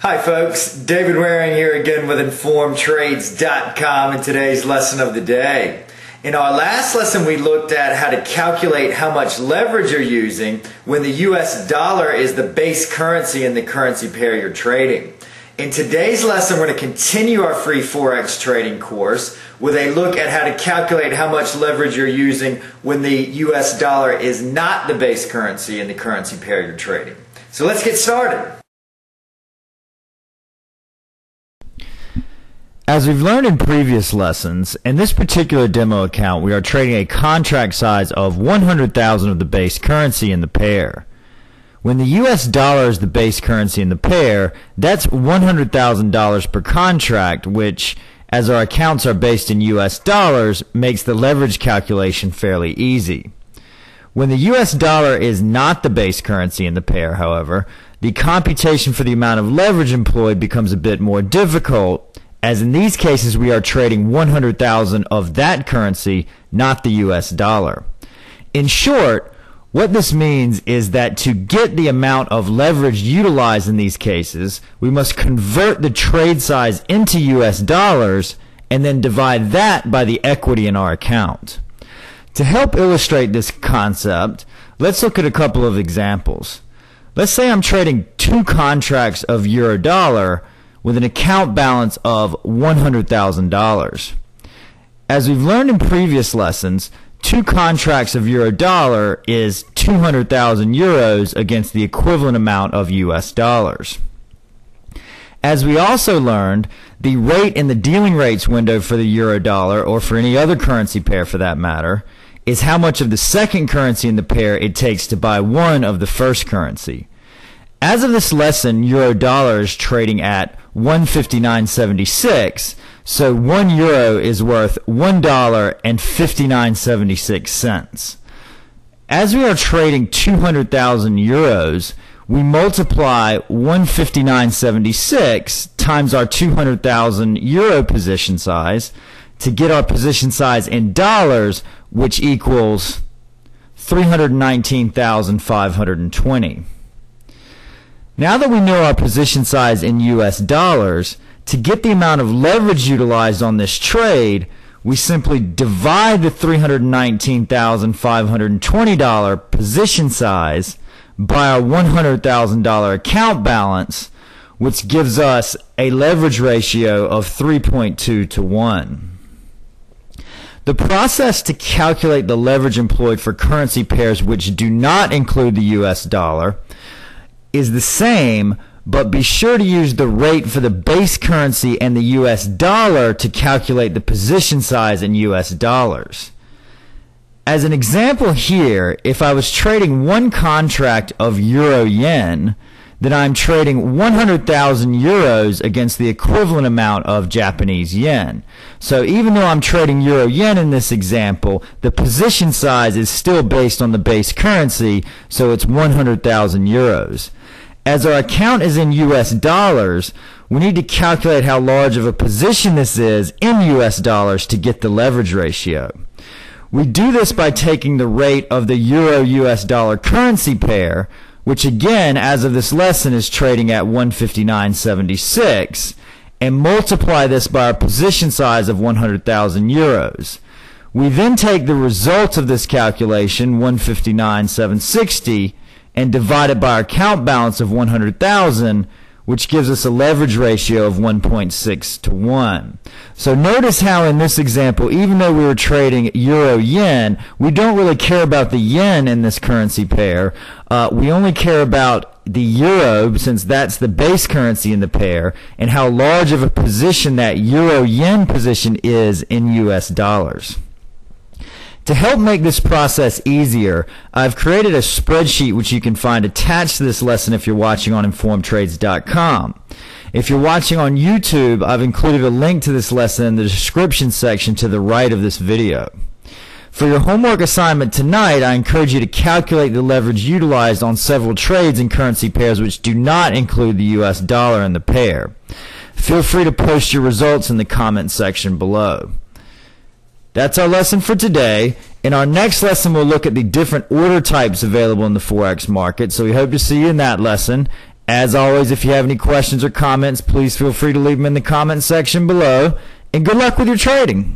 Hi folks, David Waring here again with InformedTrades.com and today's lesson of the day. In our last lesson we looked at how to calculate how much leverage you're using when the US dollar is the base currency in the currency pair you're trading. In today's lesson we're going to continue our free Forex trading course with a look at how to calculate how much leverage you're using when the US dollar is not the base currency in the currency pair you're trading. So let's get started. As we've learned in previous lessons, in this particular demo account we are trading a contract size of 100,000 of the base currency in the pair. When the US dollar is the base currency in the pair, that's $100,000 per contract, which, as our accounts are based in US dollars, makes the leverage calculation fairly easy. When the US dollar is not the base currency in the pair, however, the computation for the amount of leverage employed becomes a bit more difficult, as in these cases we are trading 100,000 of that currency, not the US dollar. In short, what this means is that to get the amount of leverage utilized in these cases, we must convert the trade size into US dollars and then divide that by the equity in our account. To help illustrate this concept, let's look at a couple of examples. Let's say I'm trading two contracts of euro dollar with an account balance of $100,000. As we've learned in previous lessons, two contracts of euro dollar is 200,000 euros against the equivalent amount of US dollars. As we also learned, the rate in the dealing rates window for the euro dollar, or for any other currency pair for that matter, is how much of the second currency in the pair it takes to buy one of the first currency. As of this lesson, euro dollar is trading at 159.76, so 1 euro is worth $1.5976. As we are trading 200,000 euros, we multiply 159.76 times our 200,000 euro position size to get our position size in dollars, which equals 319,520. Now that we know our position size in US dollars, to get the amount of leverage utilized on this trade, we simply divide the $319,520 position size by our $100,000 account balance, which gives us a leverage ratio of 3.2 to 1. The process to calculate the leverage employed for currency pairs which do not include the US dollar is the same, but be sure to use the rate for the base currency and the US dollar to calculate the position size in US dollars. As an example here, if I was trading one contract of euro yen, then I'm trading 100,000 euros against the equivalent amount of Japanese yen. So even though I'm trading euro yen in this example, the position size is still based on the base currency, so it's 100,000 euros. As our account is in US dollars, we need to calculate how large of a position this is in US dollars to get the leverage ratio. We do this by taking the rate of the euro US dollar currency pair, which again, as of this lesson, is trading at 159.76, and multiply this by our position size of 100,000 euros. We then take the result of this calculation, 159.760, and divide it by our account balance of 100,000, which gives us a leverage ratio of 1.6 to 1. So notice how in this example, even though we were trading euro yen, we don't really care about the yen in this currency pair. We only care about the euro, since that's the base currency in the pair, and how large of a position that euro yen position is in US dollars. To help make this process easier, I've created a spreadsheet which you can find attached to this lesson if you're watching on InformedTrades.com. If you're watching on YouTube, I've included a link to this lesson in the description section to the right of this video. For your homework assignment tonight, I encourage you to calculate the leverage utilized on several trades in currency pairs which do not include the US dollar in the pair. Feel free to post your results in the comment section below. That's our lesson for today. In our next lesson, we'll look at the different order types available in the Forex market, so we hope to see you in that lesson. As always, if you have any questions or comments, please feel free to leave them in the comment section below. And good luck with your trading.